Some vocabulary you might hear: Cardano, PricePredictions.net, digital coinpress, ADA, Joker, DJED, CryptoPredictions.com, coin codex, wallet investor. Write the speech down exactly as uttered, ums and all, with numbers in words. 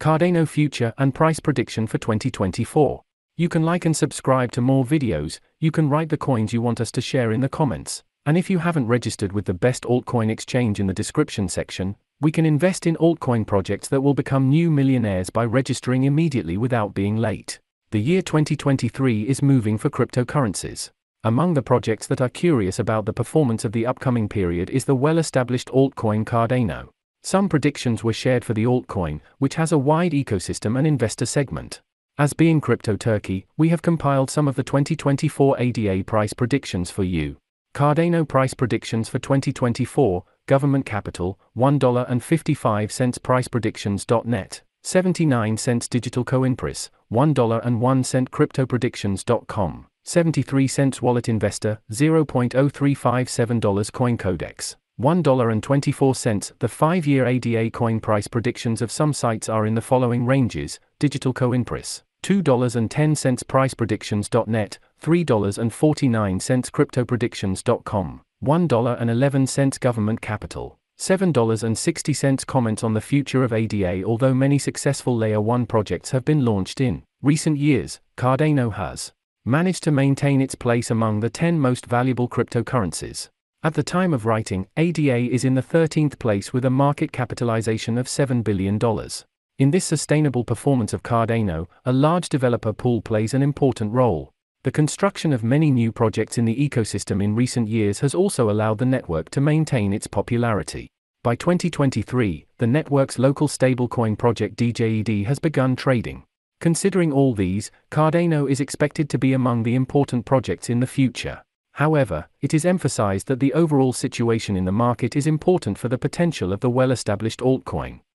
Cardano future and price prediction for twenty twenty-four. You can like and subscribe to more videos, you can write the coins you want us to share in the comments, and if you haven't registered with the best altcoin exchange in the description section, we can invest in altcoin projects that will become new millionaires by registering immediately without being late. The year twenty twenty-three is moving for cryptocurrencies. Among the projects that are curious about the performance of the upcoming period is the well-established altcoin Cardano. Some predictions were shared for the altcoin, which has a wide ecosystem and investor segment. As being Crypto Turkey, we have compiled some of the twenty twenty-four A D A price predictions for you. Cardano price predictions for twenty twenty-four, Government Capital, one dollar and fifty-five cents price predictions dot net, seventy-nine cents Digital Coinpress, one dollar and one cent crypto predictions dot com, seventy-three cents Wallet Investor, zero point zero three five seven dollars Coin Codex, one dollar and twenty-four cents. The five-year A D A coin price predictions of some sites are in the following ranges: Digital Coinpress, two dollars and ten cents price predictions dot net, three dollars and forty-nine cents crypto predictions dot com, one dollar and eleven cents Government Capital, seven dollars and sixty cents. Comments on the future of A D A. Although many successful Layer one projects have been launched in recent years, Cardano has managed to maintain its place among the ten most valuable cryptocurrencies. At the time of writing, A D A is in the thirteenth place with a market capitalization of seven billion dollars. In this sustainable performance of Cardano, a large developer pool plays an important role. The construction of many new projects in the ecosystem in recent years has also allowed the network to maintain its popularity. By twenty twenty-three, the network's local stablecoin project D J E D has begun trading. Considering all these, Cardano is expected to be among the important projects in the future. However, it is emphasized that the overall situation in the market is important for the potential of the well-established altcoin.